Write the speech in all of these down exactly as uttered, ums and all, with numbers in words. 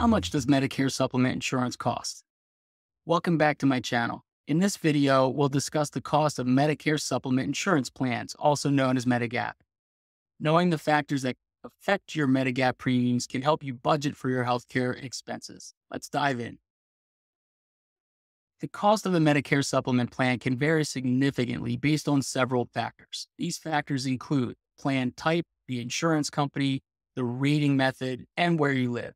How much does Medicare supplement insurance cost? Welcome back to my channel. In this video, we'll discuss the cost of Medicare supplement insurance plans, also known as Medigap. Knowing the factors that affect your Medigap premiums can help you budget for your healthcare expenses. Let's dive in. The cost of a Medicare supplement plan can vary significantly based on several factors. These factors include plan type, the insurance company, the rating method, and where you live.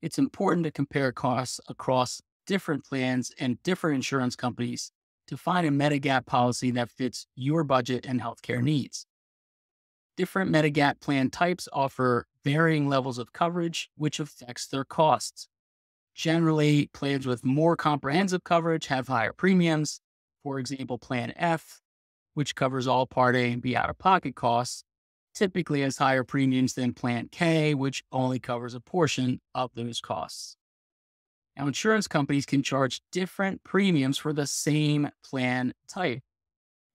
It's important to compare costs across different plans and different insurance companies to find a Medigap policy that fits your budget and healthcare needs. Different Medigap plan types offer varying levels of coverage, which affects their costs. Generally, plans with more comprehensive coverage have higher premiums. For example, Plan F, which covers all Part A and B out-of-pocket costs, typically has higher premiums than Plan K, which only covers a portion of those costs. Now, insurance companies can charge different premiums for the same plan type.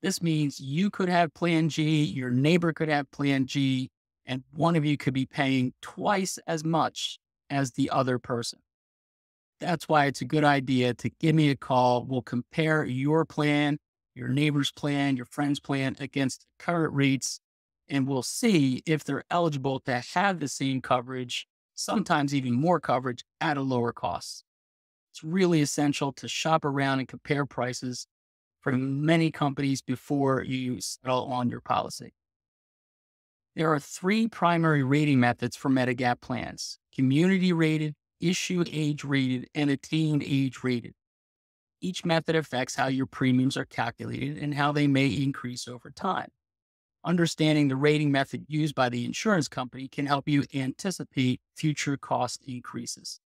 This means you could have Plan G, your neighbor could have Plan G, and one of you could be paying twice as much as the other person. That's why it's a good idea to give me a call. We'll compare your plan, your neighbor's plan, your friend's plan against current rates, and we'll see if they're eligible to have the same coverage, sometimes even more coverage at a lower cost. It's really essential to shop around and compare prices from many companies before you settle on your policy. There are three primary rating methods for Medigap plans: community rated, issue age rated, and attained age rated. Each method affects how your premiums are calculated and how they may increase over time. Understanding the rating method used by the insurance company can help you anticipate future cost increases.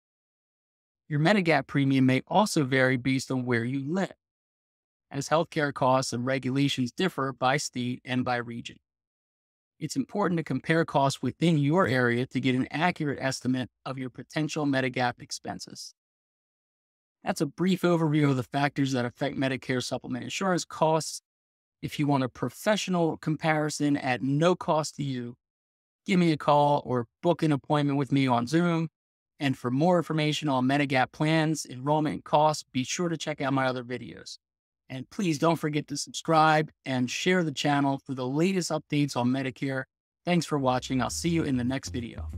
Your Medigap premium may also vary based on where you live, as healthcare costs and regulations differ by state and by region. It's important to compare costs within your area to get an accurate estimate of your potential Medigap expenses. That's a brief overview of the factors that affect Medicare supplement insurance costs. If you want a professional comparison at no cost to you, give me a call or book an appointment with me on Zoom. And for more information on Medigap plans, enrollment, and costs, be sure to check out my other videos. And please don't forget to subscribe and share the channel for the latest updates on Medicare. Thanks for watching. I'll see you in the next video.